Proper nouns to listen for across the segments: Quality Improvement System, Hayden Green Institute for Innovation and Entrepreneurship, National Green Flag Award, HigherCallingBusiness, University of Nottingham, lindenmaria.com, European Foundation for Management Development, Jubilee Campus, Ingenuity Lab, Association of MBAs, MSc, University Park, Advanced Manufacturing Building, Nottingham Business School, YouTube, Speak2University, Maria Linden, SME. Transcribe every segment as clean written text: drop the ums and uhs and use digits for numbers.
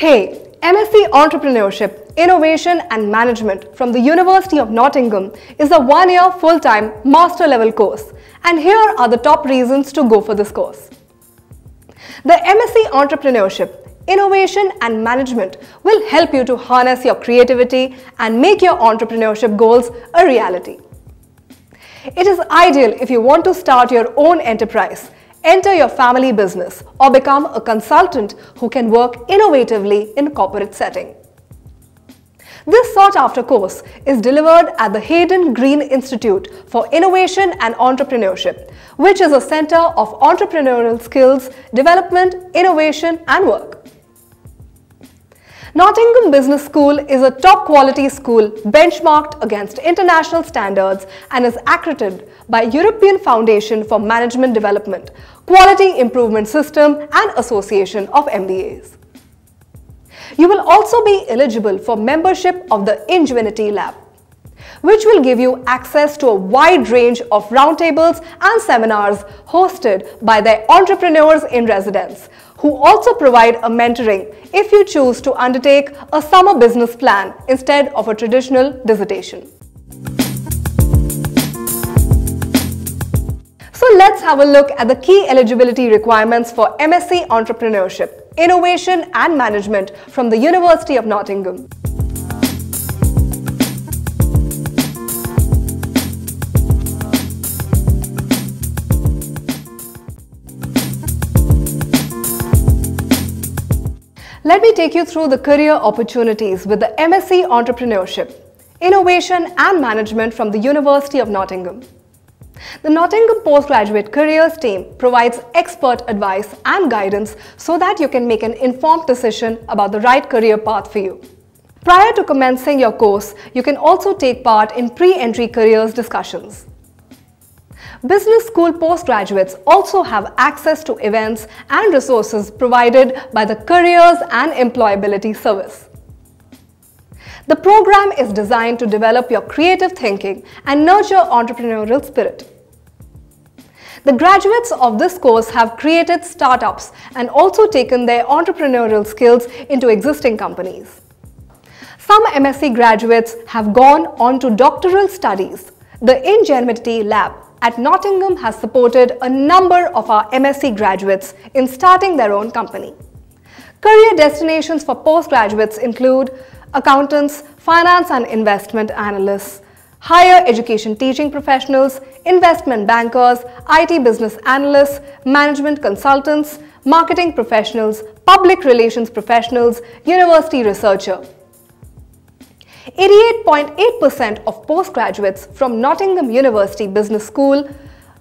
Hey, MSc Entrepreneurship, Innovation and Management from the University of Nottingham is a one-year full-time master level course, and here are the top reasons to go for this course. The MSc Entrepreneurship, Innovation and Management will help you to harness your creativity and make your entrepreneurship goals a reality. It is ideal if you want to start your own enterprise, enter your family business, or become a consultant who can work innovatively in corporate setting. This sought-after course is delivered at the Hayden Green Institute for Innovation and Entrepreneurship, which is a center of entrepreneurial skills, development, innovation, and work. Nottingham Business School is a top-quality school benchmarked against international standards and is accredited by European Foundation for Management Development, Quality Improvement System, and Association of MBAs. You will also be eligible for membership of the Ingenuity Lab, which will give you access to a wide range of roundtables and seminars hosted by their entrepreneurs in residence, who also provide a mentoring if you choose to undertake a summer business plan instead of a traditional dissertation. So let's have a look at the key eligibility requirements for MSc Entrepreneurship, Innovation and Management from the University of Nottingham. Let me take you through the career opportunities with the MSc Entrepreneurship, Innovation and Management from the University of Nottingham. The Nottingham Postgraduate Careers team provides expert advice and guidance so that you can make an informed decision about the right career path for you. Prior to commencing your course, you can also take part in pre-entry careers discussions. Business school postgraduates also have access to events and resources provided by the Careers and Employability Service. The program is designed to develop your creative thinking and nurture entrepreneurial spirit. The graduates of this course have created startups and also taken their entrepreneurial skills into existing companies. Some MSc graduates have gone on to doctoral studies. The Ingenuity Lab at Nottingham has supported a number of our MSc graduates in starting their own company. Career destinations for postgraduates include accountants, finance and investment analysts, higher education teaching professionals, investment bankers, IT business analysts, management consultants, marketing professionals, public relations professionals, university researcher. 88.8% of postgraduates from Nottingham University Business School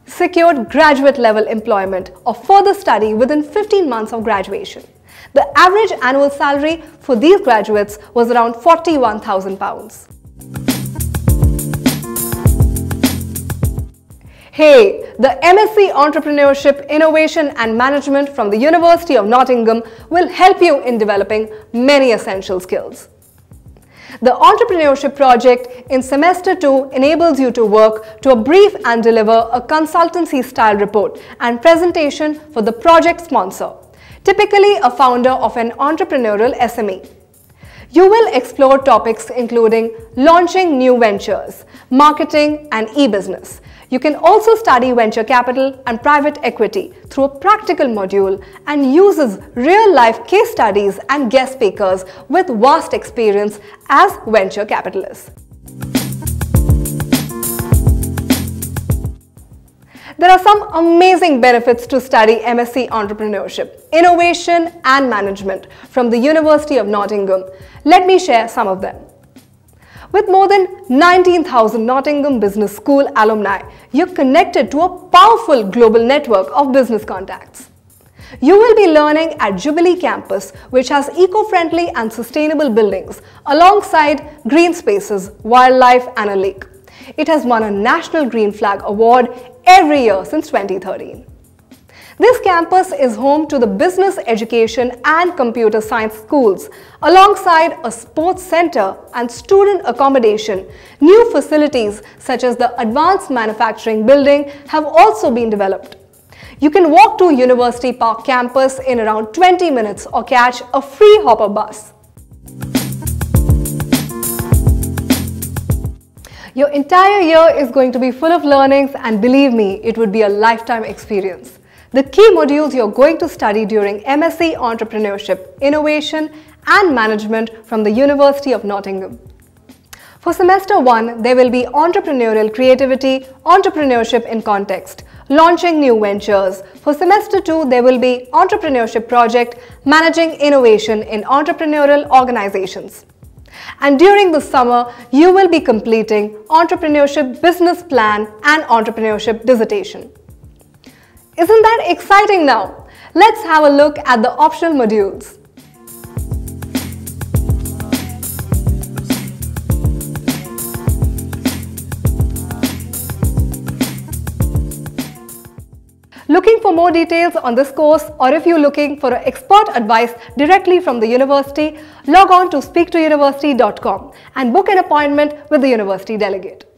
secured graduate-level employment or further study within 15 months of graduation. The average annual salary for these graduates was around £41,000. Hey, the MSc Entrepreneurship, Innovation and Management from the University of Nottingham will help you in developing many essential skills. The entrepreneurship project in semester 2 enables you to work to a brief and deliver a consultancy style report and presentation for the project sponsor, typically a founder of an entrepreneurial SME. You will explore topics including launching new ventures, marketing and e-business. You can also study venture capital and private equity through a practical module and uses real-life case studies and guest speakers with vast experience as venture capitalists. There are some amazing benefits to study MSc Entrepreneurship, Innovation and Management from the University of Nottingham. Let me share some of them. With more than 19,000 Nottingham Business School alumni, you're connected to a powerful global network of business contacts. You will be learning at Jubilee Campus, which has eco-friendly and sustainable buildings, alongside green spaces, wildlife and a lake. It has won a National Green Flag Award every year since 2013. This campus is home to the Business Education and Computer Science schools, alongside a sports center and student accommodation. New facilities such as the Advanced Manufacturing Building have also been developed. You can walk to University Park campus in around 20 minutes or catch a free hopper bus. Your entire year is going to be full of learnings, and believe me, it would be a lifetime experience. The key modules you're going to study during MSc Entrepreneurship, Innovation and Management from the University of Nottingham. For semester 1, there will be entrepreneurial creativity, entrepreneurship in context, launching new ventures. For semester 2, there will be entrepreneurship project, managing innovation in entrepreneurial organizations. And during the summer, you will be completing entrepreneurship business plan and entrepreneurship dissertation. Isn't that exciting now? Let's have a look at the optional modules. Looking for more details on this course, or if you're looking for expert advice directly from the university, log on to Speak2University.com and book an appointment with the university delegate.